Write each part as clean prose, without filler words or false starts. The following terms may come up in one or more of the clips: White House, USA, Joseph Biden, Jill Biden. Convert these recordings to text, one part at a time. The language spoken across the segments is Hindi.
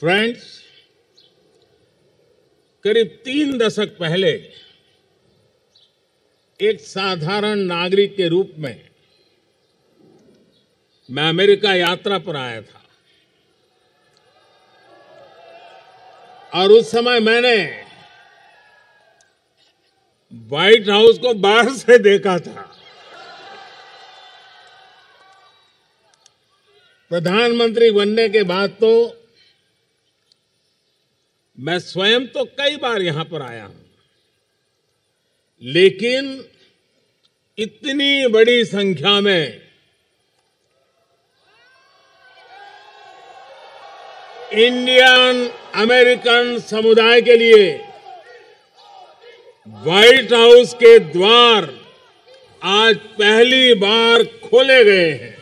फ्रेंड्स, करीब 3 दशक पहले एक साधारण नागरिक के रूप में मैं अमेरिका यात्रा पर आया था और उस समय मैंने व्हाइट हाउस को बाहर से देखा था। प्रधानमंत्री बनने के बाद तो मैं स्वयं तो कई बार यहां पर आया हूं, लेकिन इतनी बड़ी संख्या में इंडियन अमेरिकन समुदाय के लिए व्हाइट हाउस के द्वार आज पहली बार खोले गए हैं।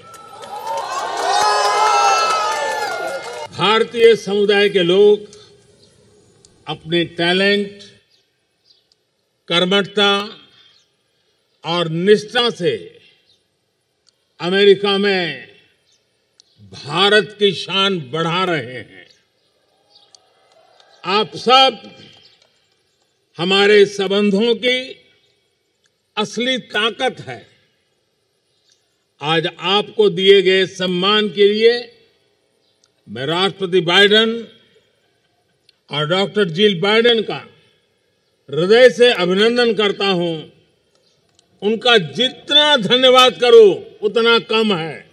भारतीय समुदाय के लोग अपने टैलेंट, कर्मठता और निष्ठा से अमेरिका में भारत की शान बढ़ा रहे हैं। आप सब हमारे संबंधों की असली ताकत है। आज आपको दिए गए सम्मान के लिए मैं राष्ट्रपति बाइडेन और डॉक्टर जिल बाइडेन का हृदय से अभिनंदन करता हूं। उनका जितना धन्यवाद करूं उतना कम है।